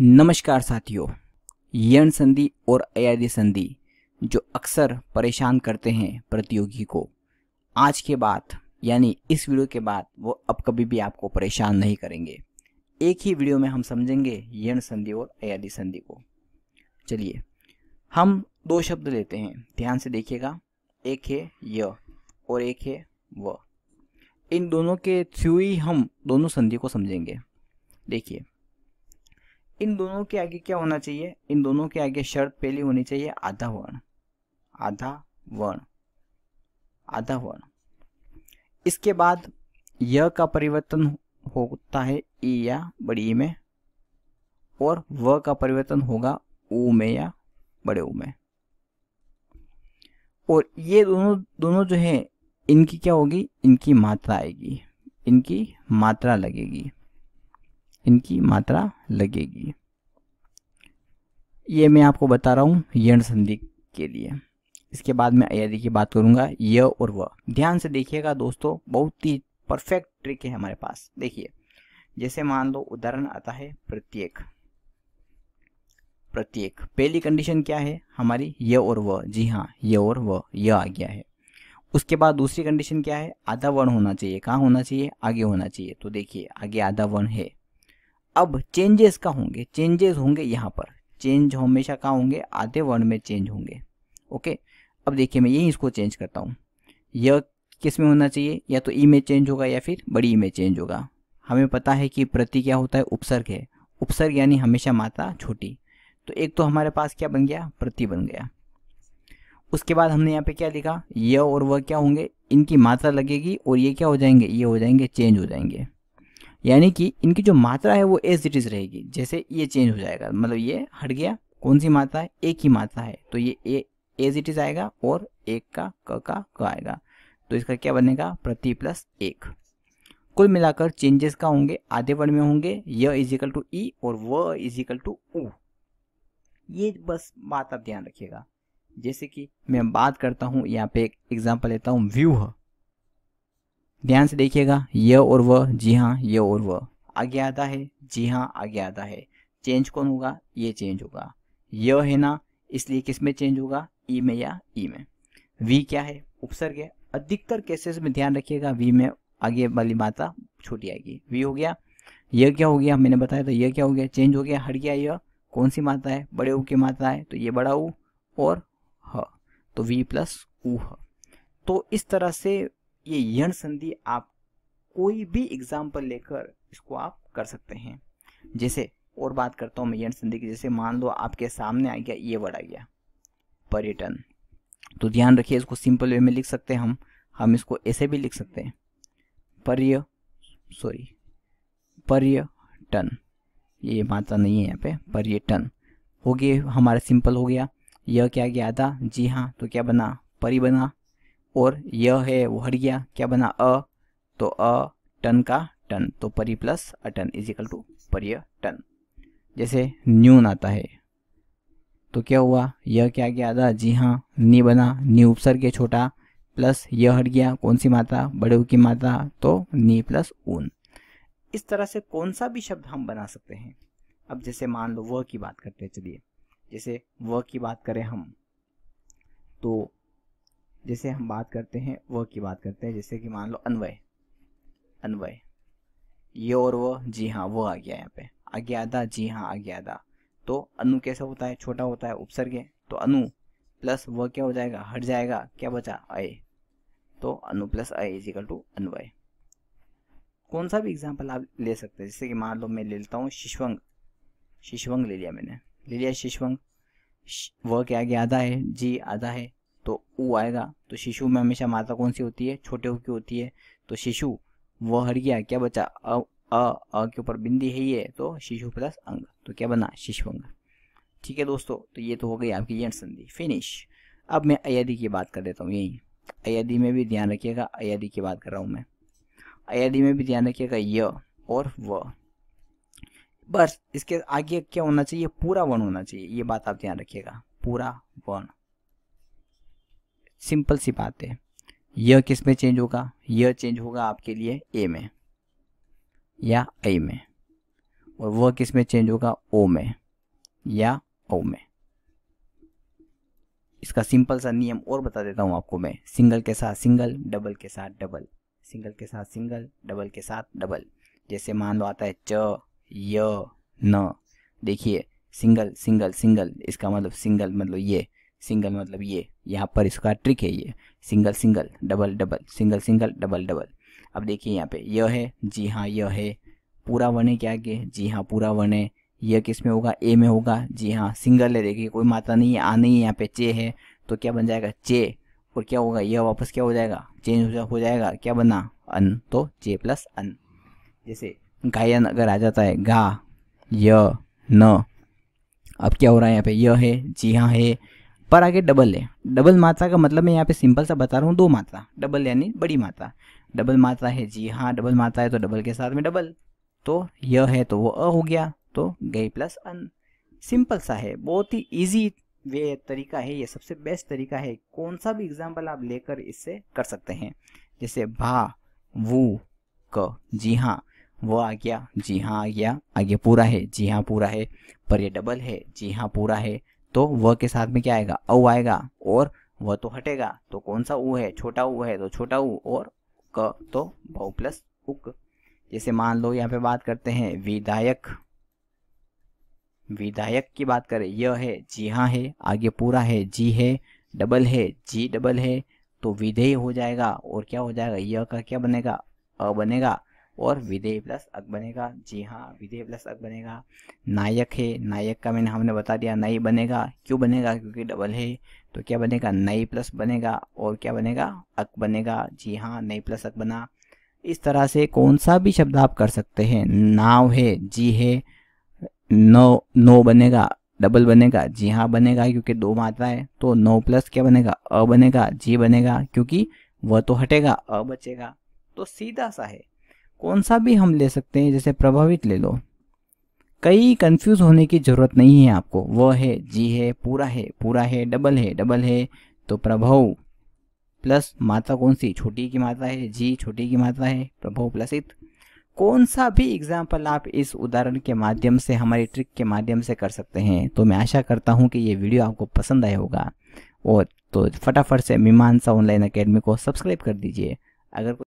नमस्कार साथियों, यण संधि और अय्यय संधि जो अक्सर परेशान करते हैं प्रतियोगी को, आज के बाद यानी इस वीडियो के बाद वो अब कभी भी आपको परेशान नहीं करेंगे। एक ही वीडियो में हम समझेंगे यण संधि और अय्यय संधि को। चलिए, हम दो शब्द लेते हैं, ध्यान से देखिएगा। एक है य और एक है व। इन दोनों के थ्रू ही हम दोनों संधि को समझेंगे। देखिए, इन दोनों के आगे क्या होना चाहिए? इन दोनों के आगे शर्त पहली होनी चाहिए आधा वर्ण। आधा वर्ण, आधा वर्ण। इसके बाद य का परिवर्तन होता है ई या बड़ी ई में, और व का परिवर्तन होगा ऊ में या बड़े ऊ में। और ये दोनों जो है, इनकी क्या होगी? इनकी मात्रा आएगी, इनकी मात्रा लगेगी, इनकी मात्रा लगेगी। ये मैं आपको बता रहा हूँ यण संधि के लिए। इसके बाद मैं अय्यय की बात करूँगा। य और व, ध्यान से देखिएगा दोस्तों, बहुत ही परफेक्ट ट्रिक है हमारे पास। देखिए, जैसे मान लो उदाहरण आता है प्रत्येक। प्रत्येक पहली कंडीशन क्या है हमारी? य और व। जी हाँ, य और व, य आ गया है। उसके बाद दूसरी कंडीशन क्या है? आधा वर्ण होना चाहिए। कहाँ होना चाहिए? आगे होना चाहिए। तो देखिए, आगे आधा वर्ण है। अब चेंजेस का होंगे, चेंजेस होंगे यहाँ पर। चेंज हमेशा कहाँ होंगे? आधे वर्ण में चेंज होंगे। ओके, अब देखिए मैं यही इसको चेंज करता हूँ। यह किस में होना चाहिए? या तो ई में चेंज होगा या फिर बड़ी ई में चेंज होगा। हमें पता है कि प्रति क्या होता है? उपसर्ग है। उपसर्ग यानी हमेशा मात्रा छोटी। तो एक तो हमारे पास क्या बन गया? प्रति बन गया। उसके बाद हमने यहाँ पे क्या लिखा? यह और वह क्या होंगे? इनकी मात्रा लगेगी। और ये क्या हो जाएंगे? ये हो जाएंगे, चेंज हो जाएंगे। यानी कि इनकी जो मात्रा है वो एज इट इज रहेगी। जैसे ये चेंज हो जाएगा, मतलब ये हट गया। कौन सी मात्रा है? एक ही मात्रा है। तो ये एज इट इज आएगा और एक का क आएगा। तो इसका क्या बनेगा? प्रति प्लस एक। कुल मिलाकर चेंजेस का होंगे, आधे वर्ण में होंगे। य इज इक्वल टू ई और व इज इक्वल टू ऊ। ये बस बात आप ध्यान रखिएगा। जैसे कि मैं बात करता हूँ, यहाँ पे एक एग्जाम्पल लेता हूँ, व्यूह। ध्यान से देखिएगा, य और व। जी हाँ, य और व। आगे आता है? जी हाँ, आगे आता है। चेंज कौन होगा? ये चेंज होगा। य है ना, इसलिए किस में चेंज होगा? ई में या ई में। वी क्या है? उपसर्ग है। अधिकतर केसेस में ध्यान रखिएगा, वी में आगे वाली मात्रा छोटी आएगी। वी हो गया। य क्या हो गया? मैंने बताया था, य क्या हो गया? चेंज हो गया, हट गया। य कौन सी मात्रा है? बड़े ऊ की मात्रा है। तो ये बड़ा ऊ और ह, तो वी प्लस ऊ ह। तो इस तरह से ये यण संधि आप कोई भी एग्जाम्पल लेकर इसको आप कर सकते हैं। जैसे और बात करता हूँ मैं यण संधि की। जैसे मान लो आपके सामने आ गया, ये वर्ड आ गया, पर्यटन। तो ध्यान रखिए, इसको सिंपल वे में लिख सकते हैं हम इसको ऐसे भी लिख सकते हैं, पर्यटन। ये मात्रा नहीं है यहाँ पे। पर्यटन हो गया हमारा, सिंपल हो गया। यह क्या गया? आधा। जी हाँ, तो क्या बना? परी बना। और यह है वो हट गया, क्या बना? अ। तो अ टन का टन, तो परी प्लस अटन इज इक्वल टू पर्यटन। जैसे न्यून आता है, तो क्या हुआ? यह क्या गया? आधा। जी हाँ, नी बना। नी उपसर्ग के छोटा, प्लस यह हट गया, कौन सी मात्रा? बड़े ऊ की मात्रा, तो नी प्लस ऊन। इस तरह से कौन सा भी शब्द हम बना सकते हैं। अब जैसे मान लो वह की बात करते हैं। चलिए, जैसे वह की बात करें हम, तो जैसे हम बात करते हैं, वह की बात करते हैं। जैसे कि मान लो अन्वय। अन्वय, ये और वह। जी हाँ, वह आ गया यहाँ पे। आगे आधा। जी हाँ, आगे आधा। तो अनु कैसा होता है? छोटा होता है, उपसर्ग है। तो अनु प्लस वह क्या हो जाएगा? हट जाएगा, क्या बचा? अय। तो अनु प्लस अय इज इक्वल टू अन्वय। कौन सा भी एग्जाम्पल आप ले सकते हैं। जैसे कि मान लो मैं ले लेता हूँ शिशवंग। शिशवंग ले लिया मैंने, ले लिया शिशवंग। वह क्या आगे आधा है? जी आधा है, तो ऊ आएगा। तो शिशु में हमेशा मात्रा कौन सी होती है? छोटे ऊ की होती है। तो शिशु, वह हट गया, क्या बचा? अ के ऊपर बिंदी है ये, तो शिशु प्लस अंग, तो क्या बना? शिशुअंग। ठीक है दोस्तों, तो ये तो हो गई आपकी यण संधि, फिनिश। अब मैं अय्यय की बात कर देता हूँ। यही अय्यय में भी ध्यान रखिएगा, अय्यय की बात कर रहा हूँ मैं। अय्यय में भी ध्यान रखिएगा, य और व। बस इसके आगे क्या होना चाहिए? पूरा वर्ण होना चाहिए। ये बात आप ध्यान रखिएगा, पूरा वर्ण। सिंपल सी बात है। यह किस में चेंज होगा? यह चेंज होगा आपके लिए ए में या आई में। और वह किस में चेंज होगा, ओ में या ओ में। इसका सिंपल सा नियम और बता देता हूं आपको मैं, सिंगल के साथ सिंगल, डबल के साथ डबल, सिंगल के साथ सिंगल, डबल के साथ डबल। जैसे मान लो आता है च य न, देखिए सिंगल सिंगल सिंगल, इसका मतलब सिंगल मतलब ये, सिंगल मतलब ये, यहाँ पर इसका ट्रिक है ये, single single double double, single single double double. अब देखिए यहाँ पे यह है, जी हाँ यह है, पूरा वर्ण है क्या आगे, जी हाँ पूरा वर्ण है। यह किस में होगा, ए में होगा, जी हाँ सिंगल है, देखिए कोई माता नहीं है, आ नहीं है, यहाँ पे चे है तो क्या बन जाएगा चे, और क्या होगा यह वापस क्या हो जाएगा, चेंज हो जाएगा, क्या बना अन, तो चे प्लस अन। जैसे गायन अगर आ जाता है गा य न, अब क्या हो रहा है यहाँ पे यह है, जी हाँ है, पर आगे डबल है। डबल मात्रा का मतलब मैं यहाँ पे सिंपल सा बता रहा हूँ, दो मात्रा, डबल यानी बड़ी मात्रा, डबल मात्रा है जी हाँ, डबल मात्रा है तो डबल के साथ में डबल, तो यह है तो वो अ हो गया, तो गई प्लस अन। सिंपल सा है, बहुत ही इजी वे तरीका है ये, सबसे बेस्ट तरीका है, कौन सा भी एग्जाम्पल आप लेकर इससे कर सकते हैं। जैसे भा वू क, जी हाँ वो आ गया, जी हाँ आ गया, आगे पूरा है, जी हाँ पूरा है, पर ये डबल है, जी हाँ पूरा है, तो वह के साथ में क्या आएगा, औ आएगा, और वह तो हटेगा, तो कौन सा ऊ है, छोटा ऊ है तो छोटा ऊ, और क तो भाव प्लस उक। जैसे मान लो यहाँ पे बात करते हैं विधायक, विधायक की बात करें यह है, जी हाँ है, आगे पूरा है, जी है, डबल है, जी डबल है, तो विधेय हो जाएगा, और क्या हो जाएगा यह का क्या बनेगा, अ बनेगा, और विधेय प्लस अक बनेगा, जी हाँ विधेय प्लस अक बनेगा। नायक है, नायक का मैंने हमने बता दिया नई बनेगा, क्यों बनेगा, क्योंकि डबल है, तो क्या बनेगा नई प्लस बनेगा, और क्या बनेगा अक बनेगा, जी हाँ नई प्लस अक बना। इस तरह से कौन सा भी शब्द आप कर सकते हैं। नाव है, जी है, नो, नो बनेगा, डबल बनेगा, जी हाँ बनेगा, क्योंकि दो मात्रा है, तो नो प्लस क्या बनेगा अ बनेगा, जी बनेगा, क्योंकि वह तो हटेगा अ बचेगा, तो सीधा सा है। कौन सा भी हम ले सकते हैं, जैसे प्रभावित ले लो, कई कंफ्यूज होने की जरूरत नहीं है आपको। वह है, जी है, पूरा है, पूरा है, डबल है, डबल है, तो प्रभाव प्लस मात्रा कौन सी, छोटी की मात्रा है, जी छोटी की मात्रा है, प्रभाव प्लस इत। कौन सा भी एग्जाम्पल आप इस उदाहरण के माध्यम से, हमारी ट्रिक के माध्यम से कर सकते हैं। तो मैं आशा करता हूँ कि ये वीडियो आपको पसंद आया होगा, और तो फटाफट से मीमांसा ऑनलाइन अकेडमी को सब्सक्राइब कर दीजिए। अगर